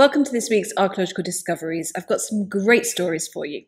Welcome to this week's Archaeological Discoveries. I've got some great stories for you.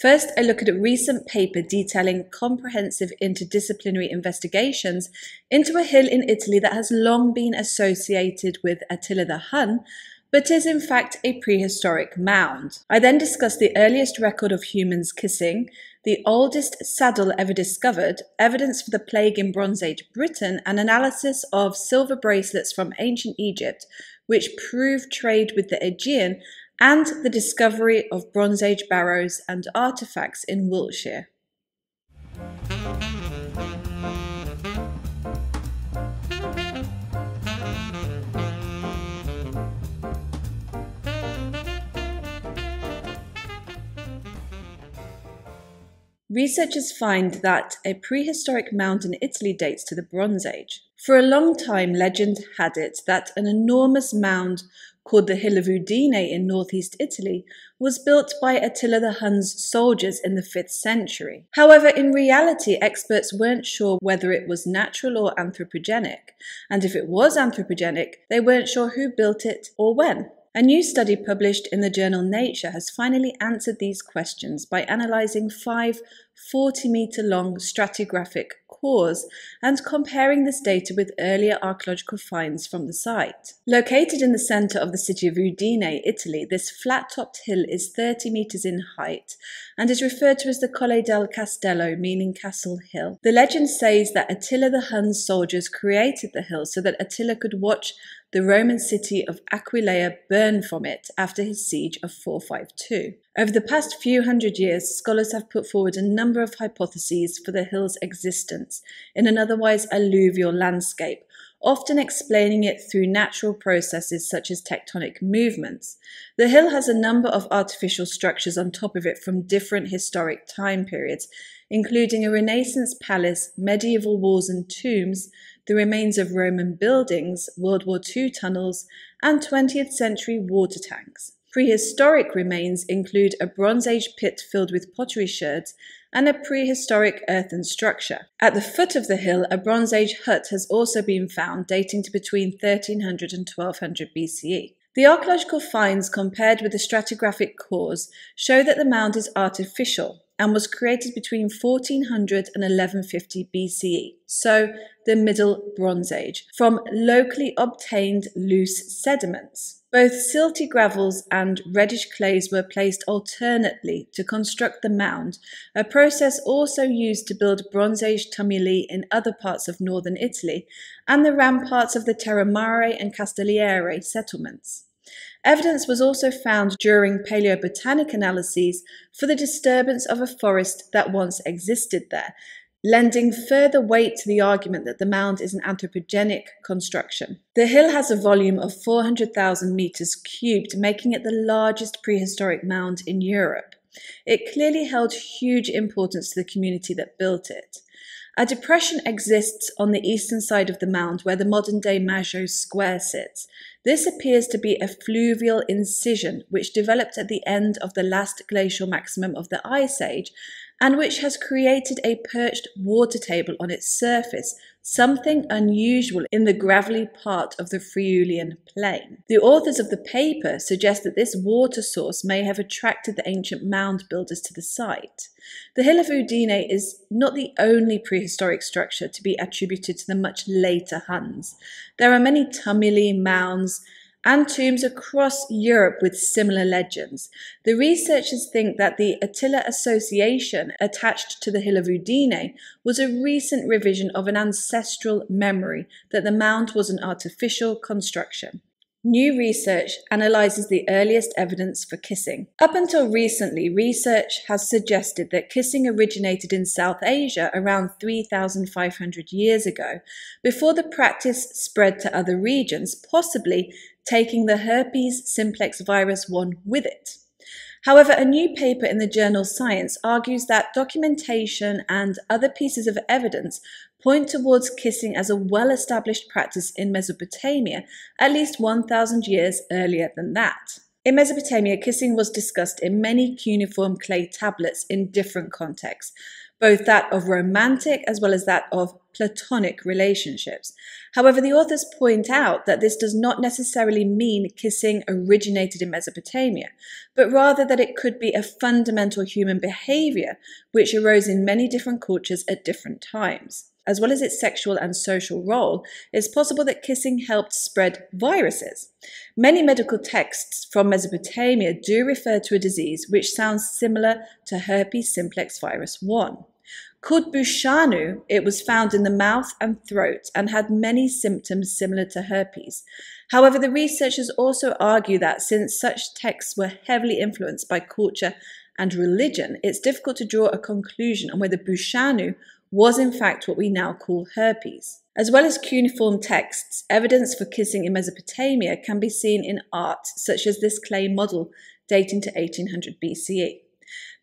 First, I look at a recent paper detailing comprehensive interdisciplinary investigations into a hill in Italy that has long been associated with Attila the Hun, but is in fact a prehistoric mound. I then discuss the earliest record of humans kissing, the oldest saddle ever discovered, evidence for the plague in Bronze Age Britain, and analysis of silver bracelets from ancient Egypt, which prove trade with the Aegean, and the discovery of Bronze Age barrows and artefacts in Wiltshire. Researchers find that a prehistoric mound in Italy dates to the Bronze Age. For a long time, legend had it that an enormous mound called the Hill of Udine in northeast Italy was built by Attila the Hun's soldiers in the 5th century. However, in reality, experts weren't sure whether it was natural or anthropogenic, and if it was anthropogenic, they weren't sure who built it or when. A new study published in the journal Nature has finally answered these questions by analysing 5 40-metre-long stratigraphic cores and comparing this data with earlier archaeological finds from the site. Located in the centre of the city of Udine, Italy, this flat-topped hill is 30 metres in height and is referred to as the Colle del Castello, meaning Castle Hill. The legend says that Attila the Hun's soldiers created the hill so that Attila could watch the Roman city of Aquileia burned from it after his siege of 452. Over the past few hundred years, scholars have put forward a number of hypotheses for the hill's existence in an otherwise alluvial landscape, often explaining it through natural processes such as tectonic movements. The hill has a number of artificial structures on top of it from different historic time periods, including a Renaissance palace, medieval walls and tombs, the remains of Roman buildings, World War II tunnels, and 20th century water tanks. Prehistoric remains include a Bronze Age pit filled with pottery sherds and a prehistoric earthen structure. At the foot of the hill, a Bronze Age hut has also been found dating to between 1300 and 1200 BCE. The archaeological finds compared with the stratigraphic cores show that the mound is artificial and was created between 1400 and 1150 BCE, so the Middle Bronze Age, from locally obtained loose sediments. Both silty gravels and reddish clays were placed alternately to construct the mound, a process also used to build Bronze Age tumuli in other parts of northern Italy and the ramparts of the Terramare and Castelliere settlements. Evidence was also found during paleobotanic analyses for the disturbance of a forest that once existed there, lending further weight to the argument that the mound is an anthropogenic construction. The hill has a volume of 400,000 metres cubed, making it the largest prehistoric mound in Europe. It clearly held huge importance to the community that built it. A depression exists on the eastern side of the mound where the modern-day Maggio Square sits. This appears to be a fluvial incision which developed at the end of the last glacial maximum of the Ice Age and which has created a perched water table on its surface, something unusual in the gravelly part of the Friulian plain. The authors of the paper suggest that this water source may have attracted the ancient mound builders to the site. The Hill of Udine is not the only prehistoric structure to be attributed to the much later Huns. There are many tumuli, mounds, and tombs across Europe with similar legends. The researchers think that the Attila association attached to the Hill of Udine was a recent revision of an ancestral memory that the mound was an artificial construction. New research analyses the earliest evidence for kissing. Up until recently, research has suggested that kissing originated in South Asia around 3,500 years ago, before the practice spread to other regions, possibly taking the herpes simplex virus one with it. However, a new paper in the journal Science argues that documentation and other pieces of evidence point towards kissing as a well-established practice in Mesopotamia at least 1,000 years earlier than that. In Mesopotamia, kissing was discussed in many cuneiform clay tablets in different contexts, both that of romantic as well as that of platonic relationships. However, the authors point out that this does not necessarily mean kissing originated in Mesopotamia, but rather that it could be a fundamental human behavior which arose in many different cultures at different times. As well as its sexual and social role, it's possible that kissing helped spread viruses. Many medical texts from Mesopotamia do refer to a disease which sounds similar to herpes simplex virus 1. Called Bushanu, it was found in the mouth and throat and had many symptoms similar to herpes. However, the researchers also argue that since such texts were heavily influenced by culture and religion, it's difficult to draw a conclusion on whether Bushanu was in fact what we now call herpes. As well as cuneiform texts, evidence for kissing in Mesopotamia can be seen in art, such as this clay model dating to 1800 BCE.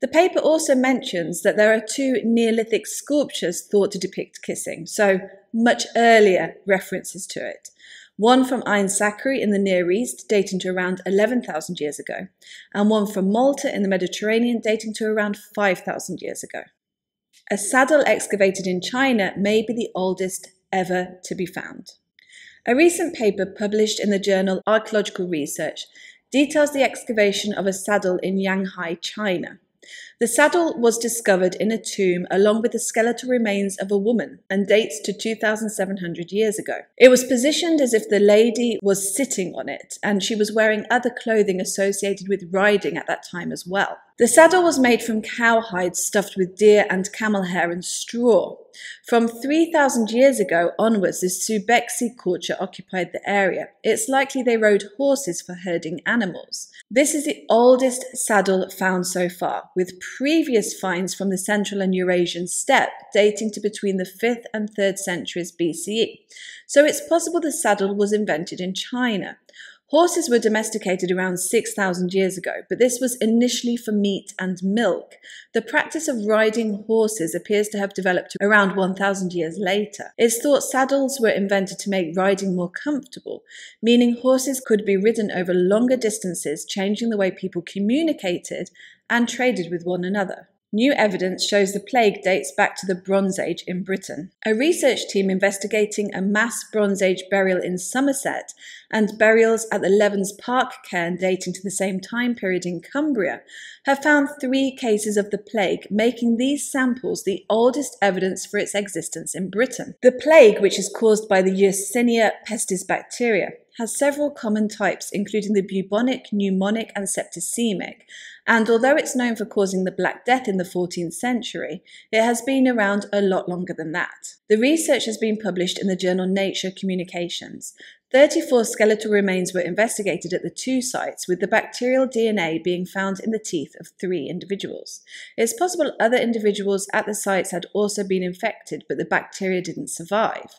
The paper also mentions that there are two Neolithic sculptures thought to depict kissing, so much earlier references to it. One from Ain Sakkuri in the Near East, dating to around 11,000 years ago, and one from Malta in the Mediterranean, dating to around 5,000 years ago. A saddle excavated in China may be the oldest ever to be found. A recent paper published in the journal Archaeological Research details the excavation of a saddle in Yanghai, China. The saddle was discovered in a tomb along with the skeletal remains of a woman and dates to 2,700 years ago. It was positioned as if the lady was sitting on it, and she was wearing other clothing associated with riding at that time as well. The saddle was made from cow hides stuffed with deer and camel hair and straw. From 3,000 years ago onwards, the Subexi culture occupied the area. It's likely they rode horses for herding animals. This is the oldest saddle found so far, with previous finds from the Central and Eurasian steppe dating to between the 5th and 3rd centuries BCE. So it's possible the saddle was invented in China. Horses were domesticated around 6,000 years ago, but this was initially for meat and milk. The practice of riding horses appears to have developed around 1,000 years later. It's thought saddles were invented to make riding more comfortable, meaning horses could be ridden over longer distances, changing the way people communicated and traded with one another. New evidence shows the plague dates back to the Bronze Age in Britain. A research team investigating a mass Bronze Age burial in Somerset and burials at the Levens Park cairn dating to the same time period in Cumbria have found 3 cases of the plague, making these samples the oldest evidence for its existence in Britain. The plague, which is caused by the Yersinia pestis bacteria, has several common types, including the bubonic, pneumonic, and septicemic. And although it's known for causing the Black Death in the 14th century, it has been around a lot longer than that. The research has been published in the journal Nature Communications. 34 skeletal remains were investigated at the 2 sites, with the bacterial DNA being found in the teeth of 3 individuals. It's possible other individuals at the sites had also been infected, but the bacteria didn't survive.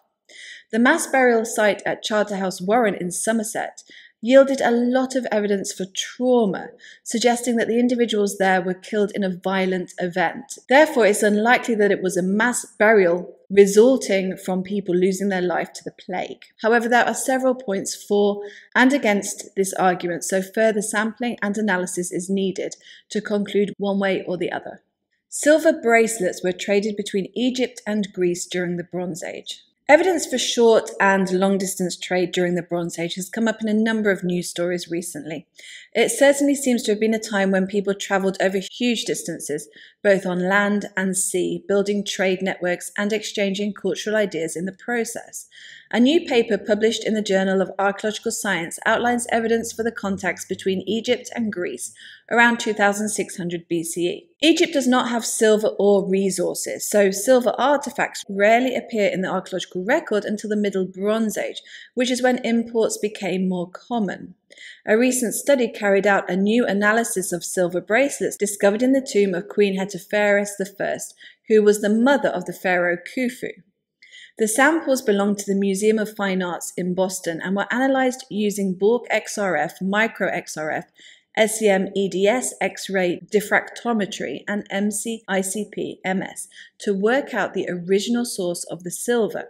The mass burial site at Charterhouse Warren in Somerset yielded a lot of evidence for trauma, suggesting that the individuals there were killed in a violent event. Therefore, it's unlikely that it was a mass burial resulting from people losing their life to the plague. However, there are several points for and against this argument, so further sampling and analysis is needed to conclude one way or the other. Silver bracelets were traded between Egypt and Greece during the Bronze Age. Evidence for short and long-distance trade during the Bronze Age has come up in a number of news stories recently. It certainly seems to have been a time when people travelled over huge distances, both on land and sea, building trade networks and exchanging cultural ideas in the process. A new paper published in the Journal of Archaeological Science outlines evidence for the contacts between Egypt and Greece around 2600 BCE. Egypt does not have silver or resources, so silver artifacts rarely appear in the archaeological record until the Middle Bronze Age, which is when imports became more common. A recent study carried out a new analysis of silver bracelets discovered in the tomb of Queen Hetepheres I, who was the mother of the pharaoh Khufu. The samples belong to the Museum of Fine Arts in Boston and were analysed using Bork XRF, Micro XRF, SEM-EDS X-ray diffractometry and MC-ICP-MS to work out the original source of the silver.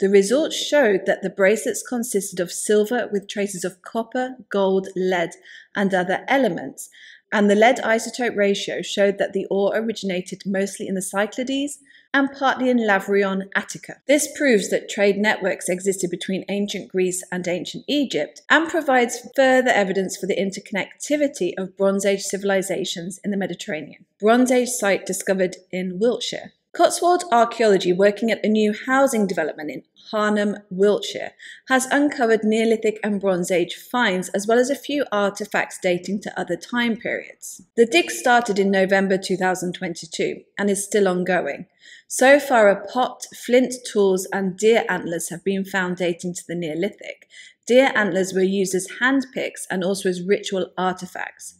The results showed that the bracelets consisted of silver with traces of copper, gold, lead and other elements, and the lead isotope ratio showed that the ore originated mostly in the Cyclades and partly in Lavrion, Attica. This proves that trade networks existed between ancient Greece and ancient Egypt and provides further evidence for the interconnectivity of Bronze Age civilizations in the Mediterranean. Bronze Age site discovered in Wiltshire. Cotswold Archaeology, working at a new housing development in Harnham, Wiltshire, has uncovered Neolithic and Bronze Age finds as well as a few artefacts dating to other time periods. The dig started in November 2022 and is still ongoing. So far, a pot, flint tools and deer antlers have been found dating to the Neolithic. Deer antlers were used as handpicks and also as ritual artefacts.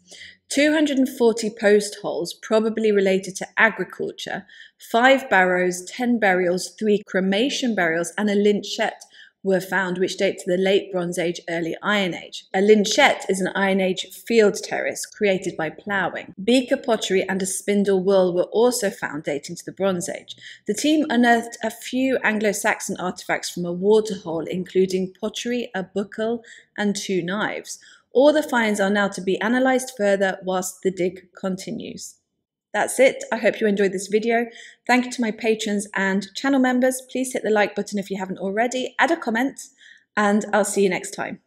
240 post holes, probably related to agriculture, 5 barrows, 10 burials, 3 cremation burials and a lynchette were found, which date to the late Bronze Age, early Iron Age. A lynchette is an Iron Age field terrace created by ploughing. Beaker pottery and a spindle whorl were also found dating to the Bronze Age. The team unearthed a few Anglo-Saxon artefacts from a waterhole, including pottery, a buckle and 2 knives. All the finds are now to be analysed further whilst the dig continues. That's it. I hope you enjoyed this video. Thank you to my patrons and channel members. Please hit the like button if you haven't already, add a comment, and I'll see you next time.